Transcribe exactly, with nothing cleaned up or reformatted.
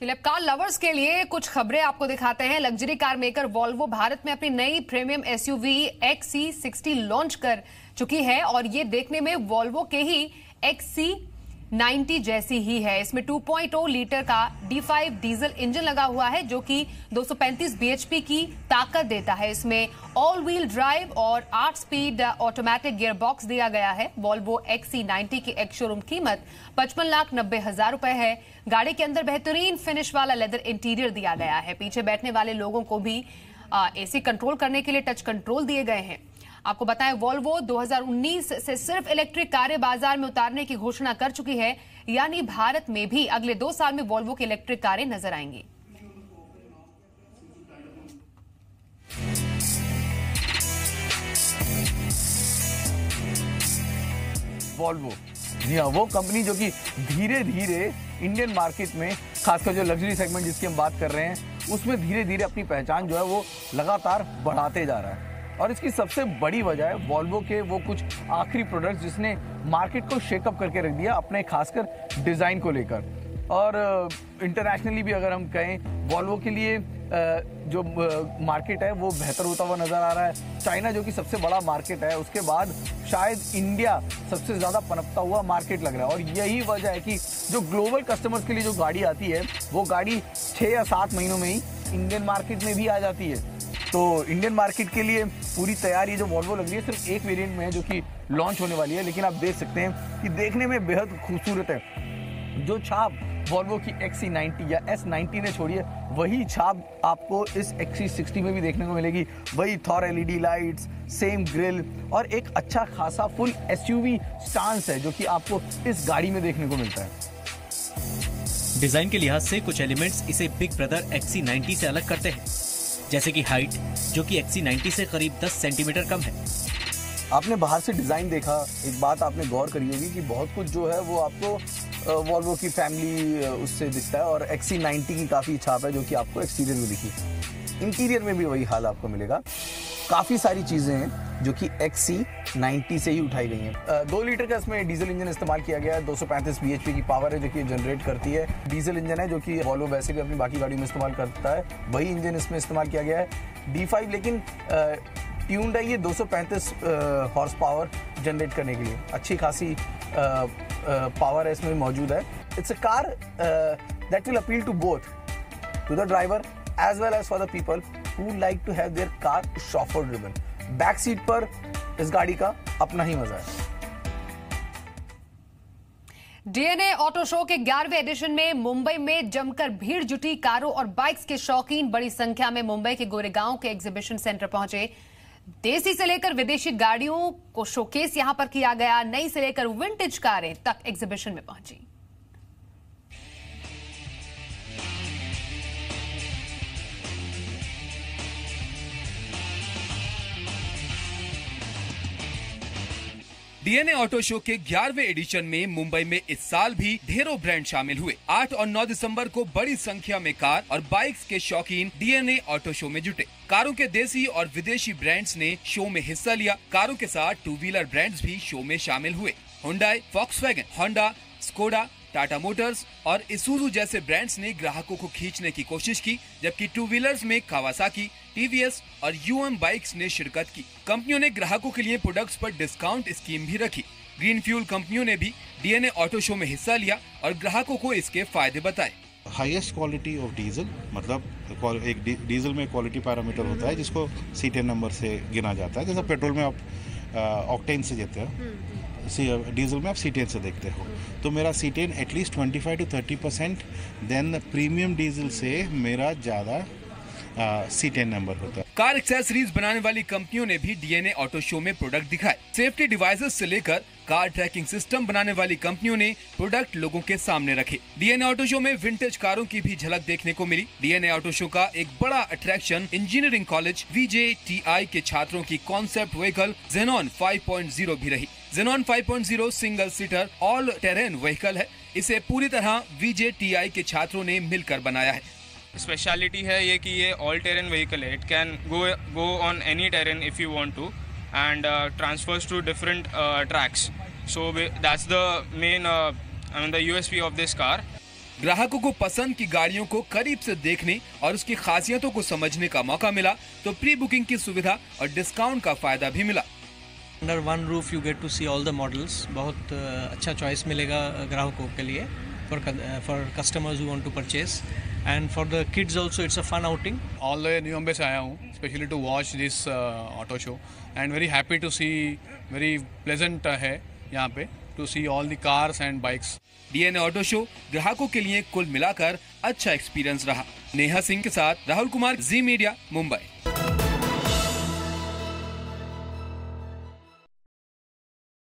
चलिए अब car lovers के लिए कुछ खबरें आपको दिखाते हैं। Luxury car maker Volvo Bharat में अपनी नई premium SUV X C sixty launch कर चुकी है और ये देखने में वॉल्वो के ही एक्स सी नाइंटी जैसी ही है। इसमें टू पॉइंट ज़ीरो लीटर का डी फाइव डीजल इंजन लगा हुआ है जो कि दो सौ पैंतीस बी एच पी की ताकत देता है। इसमें ऑल व्हील ड्राइव और आठ स्पीड ऑटोमेटिक गियर बॉक्स दिया गया है। वॉल्वो एक्स सी नाइंटी की एक्स शोरूम कीमत पचपन लाख नब्बे हजार रुपए है। गाड़ी के अंदर बेहतरीन फिनिश वाला लेदर इंटीरियर दिया गया है। पीछे बैठने वाले लोगों को भी एसी कंट्रोल करने के लिए टच कंट्रोल दिए गए हैं। आपको बताएं वॉल्वो दो हज़ार उन्नीस से सिर्फ इलेक्ट्रिक कारें बाजार में उतारने की घोषणा कर चुकी है, यानी भारत में भी अगले दो साल में वॉल्वो की इलेक्ट्रिक कारें नजर आएंगी। वॉल्वो जी हाँ, वो कंपनी जो कि धीरे धीरे इंडियन मार्केट में खासकर जो लग्जरी सेगमेंट जिसकी हम बात कर रहे हैं उसमें धीरे धीरे अपनी पहचान जो है वो लगातार बढ़ाते जा रहा है। और इसकी सबसे बड़ी वजह है वॉल्वो के वो कुछ आखिरी प्रोडक्ट्स जिसने मार्केट को शेकअप करके रख दिया अपने खासकर डिज़ाइन को लेकर। और इंटरनेशनली भी अगर हम कहें वॉल्वो के लिए जो मार्केट है वो बेहतर होता हुआ नज़र आ रहा है। चाइना जो कि सबसे बड़ा मार्केट है उसके बाद शायद इंडिया सबसे ज़्यादा पनपता हुआ मार्केट लग रहा है। और यही वजह है कि जो ग्लोबल कस्टमर्स के लिए जो गाड़ी आती है वो गाड़ी छः या सात महीनों में ही इंडियन मार्केट में भी आ जाती है। तो इंडियन मार्केट के लिए पूरी तैयारी जो वॉल्वो लग रही है सिर्फ एक वेरिएंट में है जो कि लॉन्च होने वाली है, लेकिन आप देख सकते हैं कि देखने में बेहद खूबसूरत है। जो छाप वॉल्वो की एक्स सी नाइंटी या एस नाइंटी ने छोड़ी है वही छाप आपको इस एक्स सी सिक्सटी में भी देखने को मिलेगी। वही Thor LED lights, same grille और एक अच्छा खासा फुल एसयूवी स्टांस है जो कि आपको इस गाड़ी में देखने को मिलता है। डिजाइन के लिहाज से कुछ एलिमेंट्स इसे big brother X C ninety से अलग करते हैं, जैसे कि हाइट जो कि एक्स सी नाइंटी से करीब दस सेंटीमीटर कम है। आपने बाहर से डिज़ाइन देखा, एक बात आपने गौर करी होगी कि बहुत कुछ जो है वो आपको वॉल्वो की फैमिली उससे दिखता है और एक्स सी नाइंटी की काफ़ी छाप है जो कि आपको एक्सटीरियर में दिखी। इंटीरियर में भी वही हाल आपको मिलेगा। काफ़ी सारी चीज़ें हैं जो कि एक्स सी नाइंटी से ही उठाई गई हैं। दो लीटर का इसमें डीजल इंजन इस्तेमाल किया गया है। दो सौ पैंतीस बी एच पी की पावर है जो कि जनरेट करती है। डीजल इंजन है जो कि वॉल्वो वैसे भी अपनी बाकी गाड़ियों में इस्तेमाल करता है, वही इंजन इसमें इस्तेमाल किया गया है। डी फाइव लेकिन ह्यूंडई ये दो सौ पैंतीस हॉर्स पावर जनरेट करने के लिए अच्छी खासी पावर है इसमें मौजूद है। It's a car that will appeal to both to the driver as well as for the people who like to have their car chauffeur driven. Back seat पर इस गाड़ी का अपना ही मजा है। D N A auto show के ग्यारहवें एडिशन में मुंबई में जमकर भीड़ जुटी। कारों और बाइक्स के शौकीन बड़ी संख्या में मुंबई के गोरेगांव के एग्जीबिशन सेंटर पहुंचे। देसी से लेकर विदेशी गाड़ियों को शोकेस यहां पर किया गया। नई से लेकर विंटेज कारें तक एग्जीबिशन में पहुंची। D N A auto show के ग्यारहवें एडिशन में मुंबई में इस साल भी ढेरों ब्रांड शामिल हुए। आठ और नौ दिसंबर को बड़ी संख्या में कार और बाइक्स के शौकीन D N A auto show में जुटे। कारों के देसी और विदेशी ब्रांड्स ने शो में हिस्सा लिया। कारों के साथ टू व्हीलर ब्रांड्स भी शो में शामिल हुए। Hyundai, Volkswagen, Honda, Skoda, Tata motors और इसूजू जैसे ब्रांड्स ने ग्राहकों को खींचने की कोशिश की, जबकि टू व्हीलर्स में कावासाकी, टी वी एस और यू एम बाइक्स ने शिरकत की। कंपनियों ने ग्राहकों के लिए प्रोडक्ट्स पर डिस्काउंट स्कीम भी रखी। ग्रीन फ्यूल कंपनियों ने भी D N A auto show में हिस्सा लिया और ग्राहकों को इसके फायदे बताए। हाईएस्ट क्वालिटी ऑफ डीजल, मतलब एक डीजल में क्वालिटी पैरामीटर होता है जिसको सी टेन नंबर से गिना जाता है। जैसा पेट्रोल में आप ऑक्टेन से देते हो, डीजल में आप सीटेन से देखते हो, तो मेरा सीटेन एटलीस्ट पच्चीस टू तीस परसेंट देन प्रीमियम डीजल से मेरा ज़्यादा सीटेन नंबर होता है। कार एक्सेसरीज बनाने वाली कंपनियों ने भी D N A auto show में प्रोडक्ट दिखाए। सेफ्टी डिवाइसेस से लेकर कार ट्रैकिंग सिस्टम बनाने वाली कंपनियों ने प्रोडक्ट लोगों के सामने रखे। D N A auto show में विंटेज कारों की भी झलक देखने को मिली। D N A auto show का एक बड़ा attraction engineering college V J T I के छात्रों की concept vehicle Xenon five point zero भी रही। Xenon five point zero single seater all terrain vehicle है। इसे पूरी तरह वी जे टी आई के छात्रों ने मिलकर बनाया है। स्पेशलिटी है ये कि ये ऑल टेरेन व्हीकल है। It can go go on any terrain if you want to and transfers to different tracks, so that's the main I mean the U S P of this car. ग्राहकों को पसंद की गाड़ियों को करीब से देखने और उसकी खासियतों को समझने का मौका मिला, तो प्री बुकिंग की सुविधा और डिस्काउंट का फायदा भी मिला। Under one roof you get to see all the models. बहुत अच्छा चॉइस मिलेगा ग्राहकों के लिए, for for customers who want to purchase and for the kids also it's a fun outing. All the new अम्बे से आया हूँ specially to watch this auto show and very happy to see, very pleasant है यहाँ पे to see all the cars and bikes. DNA auto show ग्राहकों के लिए कुल मिलाकर अच्छा एक्सपीरियंस रहा। नेहा सिंह के साथ राहुल कुमार, जी मीडिया, मुंबई।